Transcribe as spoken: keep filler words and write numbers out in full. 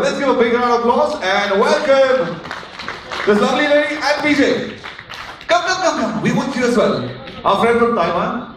welcome. Let's give a big round of applause and welcome this lovely lady and B J. Come, come, come, come. We want you as well. Our friend from Taiwan.